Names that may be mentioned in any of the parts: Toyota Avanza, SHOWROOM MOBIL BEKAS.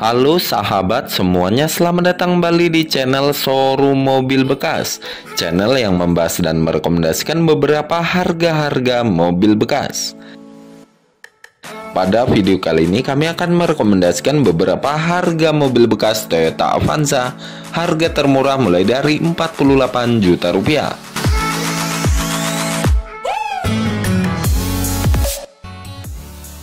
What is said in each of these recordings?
Halo sahabat semuanya, selamat datang kembali di channel Showroom Mobil Bekas, channel yang membahas dan merekomendasikan beberapa harga-harga mobil bekas. Pada video kali ini kami akan merekomendasikan beberapa harga mobil bekas Toyota Avanza, harga termurah mulai dari 48 juta rupiah.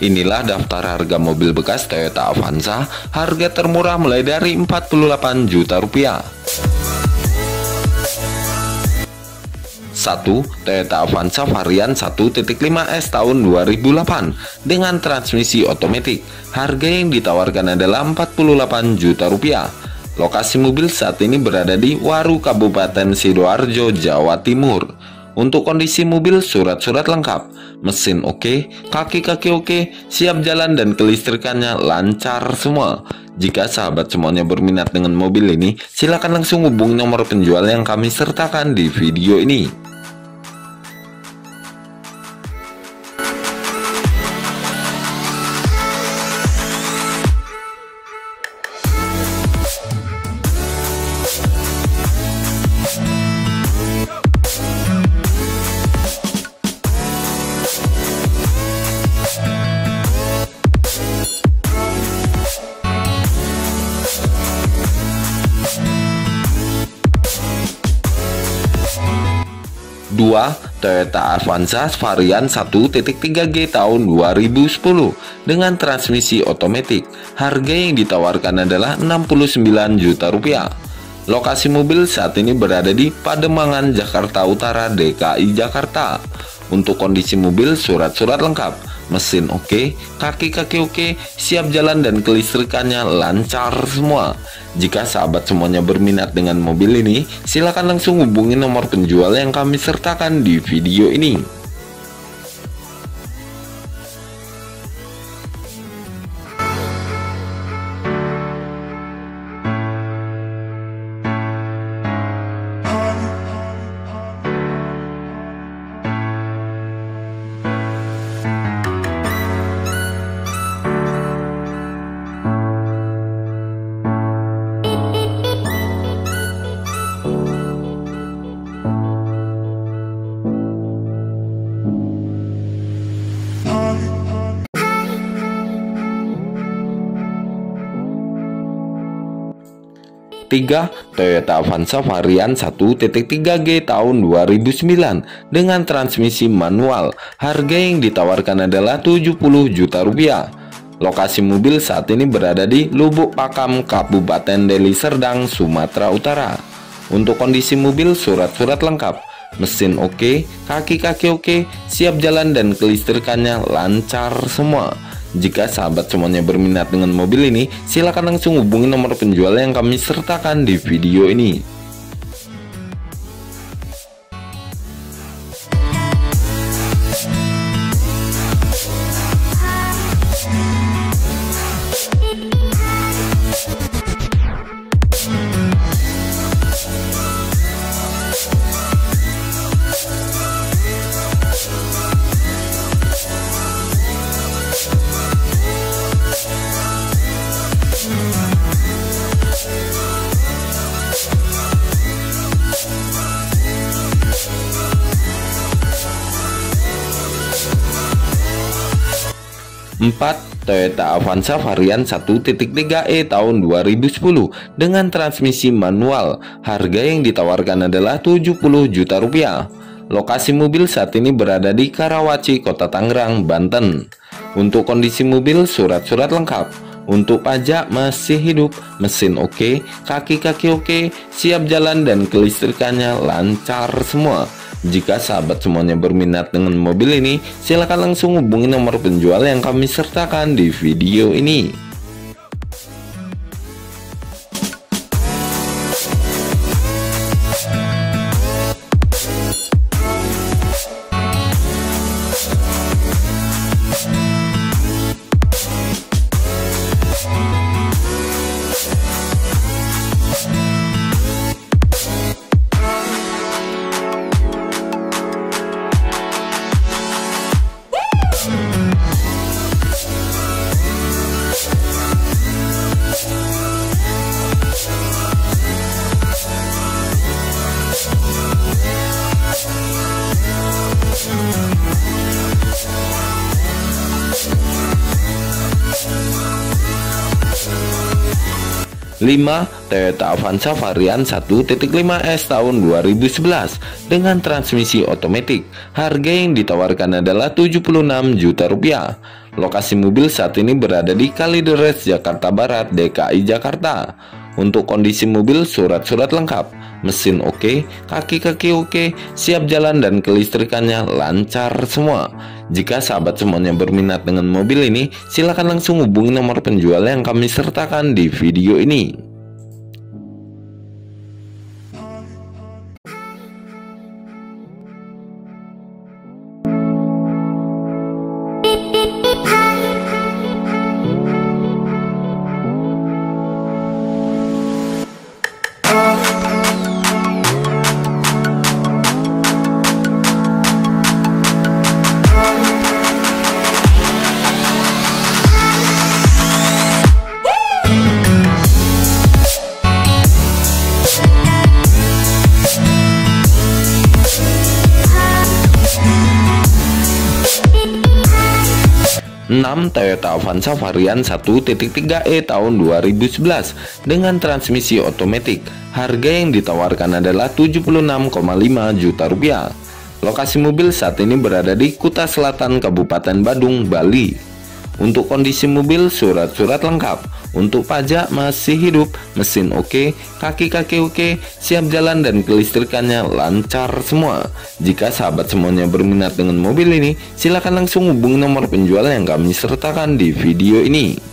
Inilah daftar harga mobil bekas Toyota Avanza, harga termurah mulai dari 48 juta rupiah. 1. Toyota Avanza varian 1.5S tahun 2008 dengan transmisi otomatis. Harga yang ditawarkan adalah 48 juta rupiah. Lokasi mobil saat ini berada di Waru, Kabupaten Sidoarjo, Jawa Timur. Untuk kondisi mobil, surat-surat lengkap, mesin oke, kaki-kaki oke, siap jalan dan kelistrikannya lancar semua. Jika sahabat semuanya berminat dengan mobil ini, silakan langsung hubungi nomor penjual yang kami sertakan di video ini. Dua, Toyota Avanza varian 1.3G tahun 2010 dengan transmisi otomatis. Harga yang ditawarkan adalah 69 juta rupiah. Lokasi mobil saat ini berada di Pademangan, Jakarta Utara, DKI Jakarta. Untuk kondisi mobil, surat-surat lengkap, mesin oke, kaki-kaki oke, siap jalan dan kelistrikannya lancar semua. Jika sahabat semuanya berminat dengan mobil ini, silakan langsung hubungi nomor penjual yang kami sertakan di video ini. 3. Toyota Avanza varian 1.3G tahun 2009 dengan transmisi manual. Harga yang ditawarkan adalah 70 juta rupiah. Lokasi mobil saat ini berada di Lubuk Pakam, Kabupaten Deli Serdang, Sumatera Utara. Untuk kondisi mobil, surat-surat lengkap, mesin oke, kaki-kaki oke, siap jalan dan kelistrikannya lancar semua. Jika sahabat semuanya berminat dengan mobil ini, silakan langsung hubungi nomor penjual yang kami sertakan di video ini. 4. Toyota Avanza varian 1.3E tahun 2010 dengan transmisi manual. Harga yang ditawarkan adalah 70 juta rupiah. Lokasi mobil saat ini berada di Karawaci, Kota Tangerang, Banten. Untuk kondisi mobil, surat-surat lengkap. Untuk pajak masih hidup, mesin oke, kaki-kaki oke, siap jalan dan kelistrikannya lancar semua. Jika sahabat semuanya berminat dengan mobil ini, silakan langsung hubungi nomor penjual yang kami sertakan di video ini. 5. Toyota Avanza varian 1.5S tahun 2011 dengan transmisi otomatis. Harga yang ditawarkan adalah Rp76 juta. Lokasi mobil saat ini berada di Kalidores, Jakarta Barat, DKI Jakarta. Untuk kondisi mobil, surat-surat lengkap, mesin oke, kaki-kaki oke, siap jalan, dan kelistrikannya lancar semua. Jika sahabat semuanya berminat dengan mobil ini, silakan langsung hubungi nomor penjual yang kami sertakan di video ini. Toyota Avanza varian 1.3e tahun 2011 dengan transmisi otomatis. Harga yang ditawarkan adalah Rp76,5 juta. Lokasi mobil saat ini berada di Kuta Selatan, Kabupaten Badung, Bali. Untuk kondisi mobil, surat-surat lengkap. Untuk pajak masih hidup, mesin oke, kaki-kaki oke, siap jalan, dan kelistrikannya lancar semua. Jika sahabat semuanya berminat dengan mobil ini, silakan langsung hubungi nomor penjual yang kami sertakan di video ini.